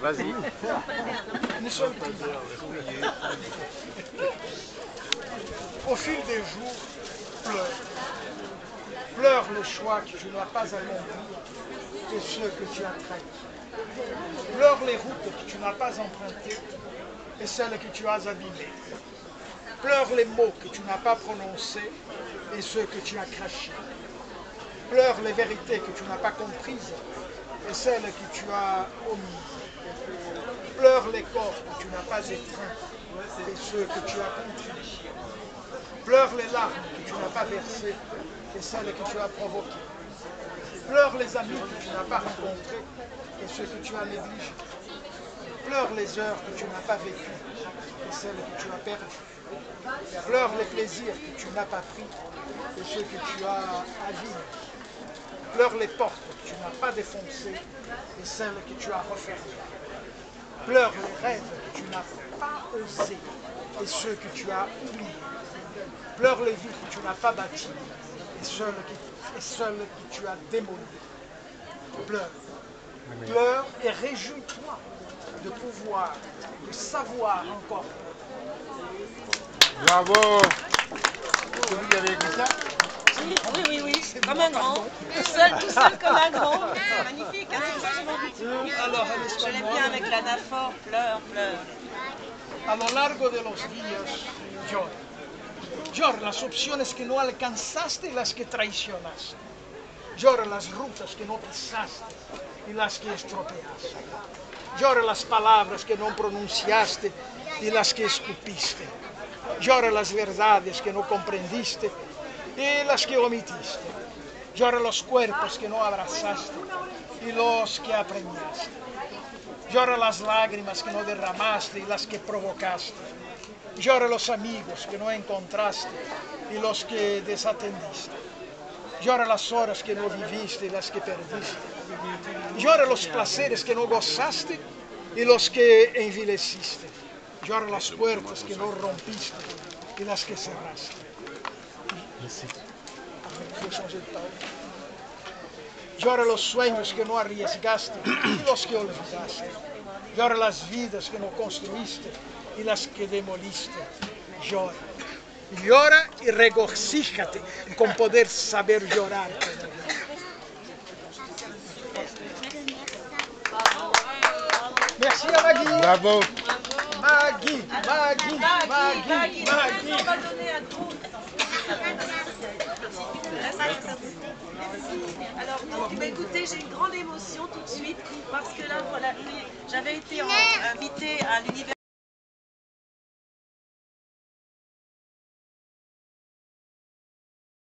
Vas-y. Au fil des jours, pleure. Pleure le choix que tu n'as pas accompli et ceux que tu as trahis. Pleure les routes que tu n'as pas empruntées et celles que tu as abîmées. Pleure les mots que tu n'as pas prononcés et ceux que tu as crachés. Pleure les vérités que tu n'as pas comprises et celles que tu as omises. Pleure les corps que tu n'as pas étreints et ceux que tu as contenus. Pleure les larmes que tu n'as pas versées et celles que tu as provoquées. Pleure les amis que tu n'as pas rencontrés et ceux que tu as négligés. Pleure les heures que tu n'as pas vécues et celles que tu as perdues. Pleure les plaisirs que tu n'as pas pris et ceux que tu as avides. Pleure les portes que tu n'as pas défoncées et celles que tu as refermées. Pleure les rêves que tu n'as pas osés et ceux que tu as oubliés. Pleure les vies que tu n'as pas bâties et celles que tu as démolies. Pleure. Pleure et réjouis-toi de pouvoir, de savoir encore. Bravo! Vous avez écrit ça? Oui, oui, oui, comme un grand, tout seul comme un grand, magnifique, hein, c'est ça que j'ai envie de dire. Alors, je l'aime bien avec l'anaphore, pleure, pleure. A lo largo de los días, llora. Llora las opciones que no alcanzaste y las que traicionaste. Llora las rutas que no pisaste y las que estropeaste. Llora las palabras que no pronunciaste y las que escupiste. Llora las verdades que no comprendiste y las que omitiste. Llora los cuerpos que no abrazaste y los que apremiaste. Llora las lágrimas que no derramaste y las que provocaste. Llora los amigos que no encontraste y los que desatendiste. Llora las horas que no viviste y las que perdiste. Llora los placeres que no gozaste y los que envileciste. Llora las puertas que no rompiste y las que cerraste. Llora los sueños que no arriesgaste y los que olvidaste. Llora las vidas que no construiste y las que demoliste. Llora. Llora y regocíjate con poder saber llorar. Merci à Maggie. Bravo. Maggie, Maggie, Maggie, Maggie. Alors, donc, bah, écoutez, j'ai une grande émotion tout de suite parce que là, voilà, j'avais été invitée à l'univers.